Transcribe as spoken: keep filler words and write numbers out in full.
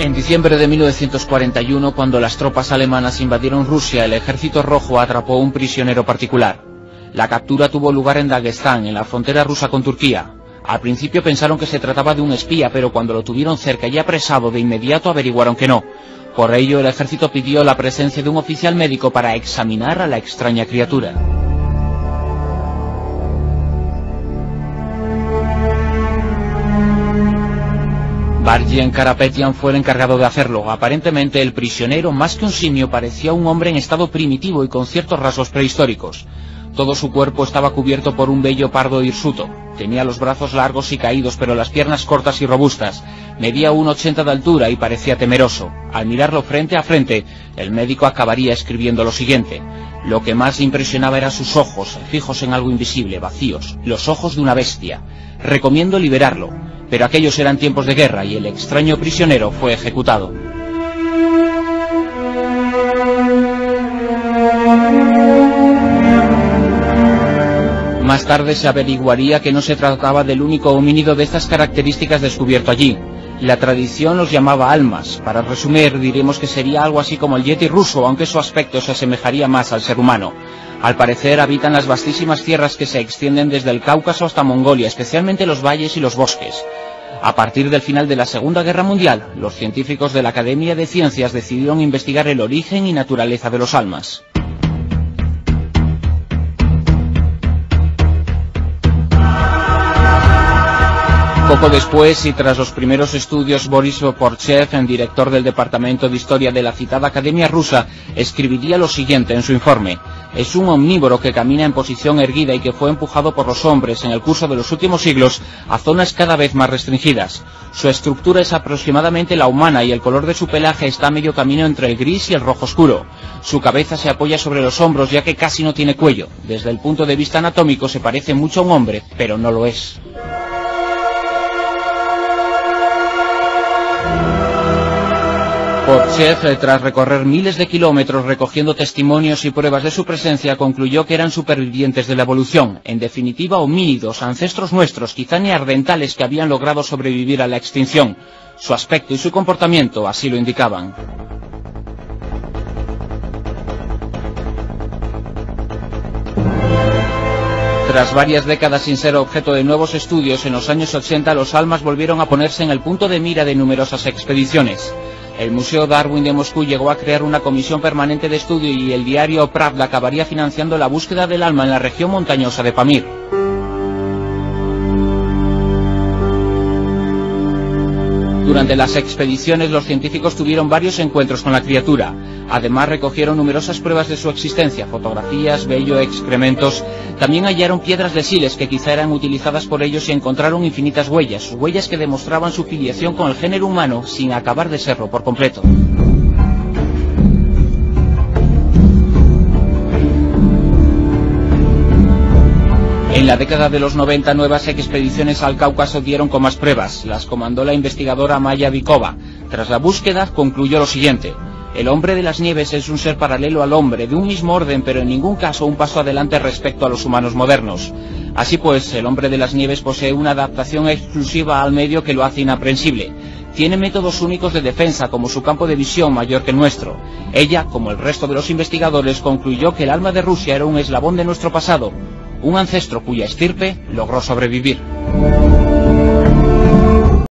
En diciembre de mil novecientos cuarenta y uno, cuando las tropas alemanas invadieron Rusia, el Ejército Rojo atrapó a un prisionero particular. La captura tuvo lugar en Dagestán, en la frontera rusa con Turquía. Al principio pensaron que se trataba de un espía, pero cuando lo tuvieron cerca y apresado, de inmediato averiguaron que no. Por ello, el ejército pidió la presencia de un oficial médico para examinar a la extraña criatura. Arjen Karapetian fue el encargado de hacerlo. Aparentemente, el prisionero, más que un simio, parecía un hombre en estado primitivo y con ciertos rasgos prehistóricos. Todo su cuerpo estaba cubierto por un vello pardo hirsuto. Tenía los brazos largos y caídos, pero las piernas cortas y robustas. Medía uno ochenta de altura y parecía temeroso. Al mirarlo frente a frente, el médico acabaría escribiendo lo siguiente. Lo que más impresionaba eran sus ojos, fijos en algo invisible, vacíos. Los ojos de una bestia. Recomiendo liberarlo. Pero aquellos eran tiempos de guerra y el extraño prisionero fue ejecutado. Más tarde se averiguaría que no se trataba del único homínido de estas características descubierto allí. La tradición los llamaba almas. Para resumir, diremos que sería algo así como el yeti ruso, aunque su aspecto se asemejaría más al ser humano. Al parecer habitan las vastísimas tierras que se extienden desde el Cáucaso hasta Mongolia, especialmente los valles y los bosques. A partir del final de la Segunda Guerra Mundial, los científicos de la Academia de Ciencias decidieron investigar el origen y naturaleza de los almas. Poco después, y tras los primeros estudios, Boris Porshnev, director del Departamento de Historia de la citada Academia Rusa, escribiría lo siguiente en su informe. Es un omnívoro que camina en posición erguida y que fue empujado por los hombres en el curso de los últimos siglos a zonas cada vez más restringidas. Su estructura es aproximadamente la humana y el color de su pelaje está a medio camino entre el gris y el rojo oscuro. Su cabeza se apoya sobre los hombros ya que casi no tiene cuello. Desde el punto de vista anatómico se parece mucho a un hombre, pero no lo es. Porshnev, tras recorrer miles de kilómetros recogiendo testimonios y pruebas de su presencia, concluyó que eran supervivientes de la evolución, en definitiva homínidos, ancestros nuestros, quizá neandertales que habían logrado sobrevivir a la extinción. Su aspecto y su comportamiento así lo indicaban. Tras varias décadas sin ser objeto de nuevos estudios, en los años ochenta los almas volvieron a ponerse en el punto de mira de numerosas expediciones. El Museo Darwin de Moscú llegó a crear una comisión permanente de estudio y el diario Pravda acabaría financiando la búsqueda del alma en la región montañosa de Pamir. Durante las expediciones los científicos tuvieron varios encuentros con la criatura. Además recogieron numerosas pruebas de su existencia, fotografías, vello, excrementos. También hallaron piedras de sílex que quizá eran utilizadas por ellos y encontraron infinitas huellas, huellas que demostraban su filiación con el género humano sin acabar de serlo por completo. En la década de los noventa, nuevas expediciones al Cáucaso dieron con más pruebas. Las comandó la investigadora Maya Vikova. Tras la búsqueda, concluyó lo siguiente. El hombre de las nieves es un ser paralelo al hombre, de un mismo orden, pero en ningún caso un paso adelante respecto a los humanos modernos. Así pues, el hombre de las nieves posee una adaptación exclusiva al medio que lo hace inaprensible. Tiene métodos únicos de defensa, como su campo de visión mayor que el nuestro. Ella, como el resto de los investigadores, concluyó que el alma de Rusia era un eslabón de nuestro pasado, un ancestro cuya estirpe logró sobrevivir.